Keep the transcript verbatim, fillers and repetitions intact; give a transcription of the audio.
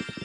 You